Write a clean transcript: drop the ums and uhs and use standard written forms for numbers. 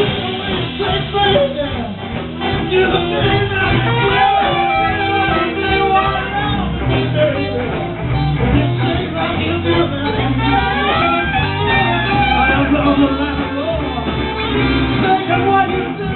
I don't know what you do.